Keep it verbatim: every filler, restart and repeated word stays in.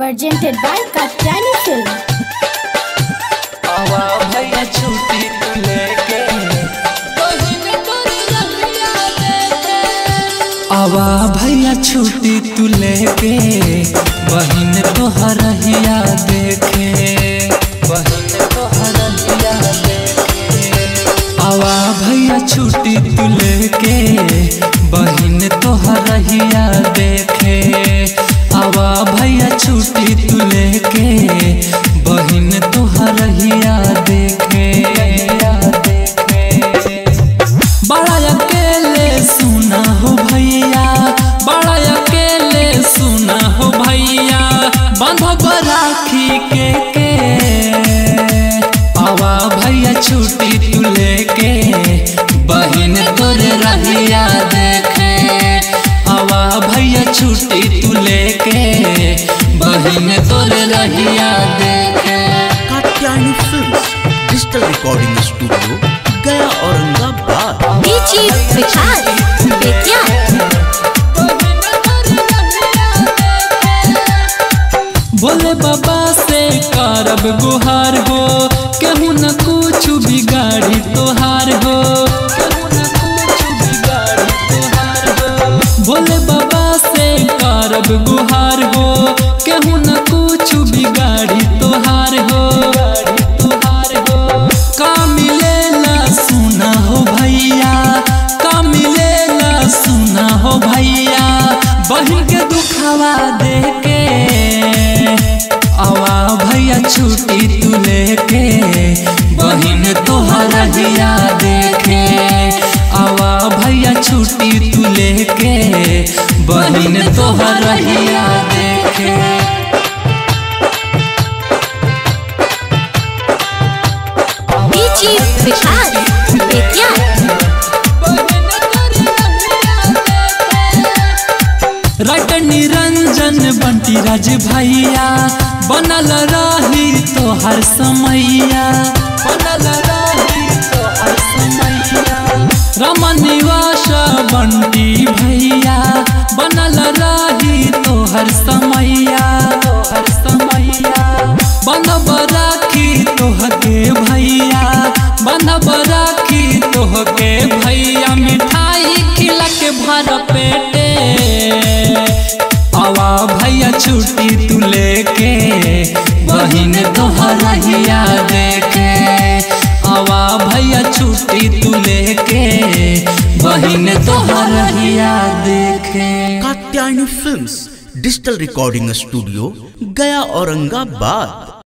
Presented by Katyayani film. आवा भैया छुट्टी लेके आवा भैया छुट्टी तू लेके बहिन तोहर हिया देखे बहिन तोहर हिया देखे आवा भैया छुट्टी तू लेके बहिन तोहर हिया देखे आवा भैया छुट्टी तू लेके बहिन तोहर हिया देखे बड़ा अकेले सुना हो भैया बड़ा अकेले सुना हो भैया बांधब राखी के के आवा भैया छुट्टी तू लेके बहिन तोर रहिया देखे आवा भैया छुट्टी तू लेके बहिन तोर रहिया देखे। Katyayani films digital recording studio Gaya Aurangabad. बोले बाबा से करब गुहार हो केहू न कुछ बिगाड़ी तोहार हो केहू न कुछ बिगाड़ी तोहार हो बोले बाबा से करब गुहार हो केहू न कुछ बिगाड़ी तोहार हो तोहार हो का मिलेला सुना हो भैया का मिलेला सुना हो भैया बहिन के दुखावा देके आवा भैया छुट्टी तू लेके बहिन तोहर हिया देखे आवा भैया छुट्टी तू लेके बहिन तोहर हिया देखे। रात निरंजन बंटी राज भैया बनल रही तोहर समैया बनल रही तोहर समैया रमन निवास बंटी भैया बनल रही तोहर समैया तोहर समैया बनब राखी तोहके भैया बनब राखी तोहके भैया मिठाई खिला के भर पेटे आवा भैया छुट्टी तू लेके बहिन तोहर हिया देखे आवा भैया छुट्टी तू लेके बहिन तोहर हिया देखे। Katyayani films digital recording studio Gaya Aurangabad.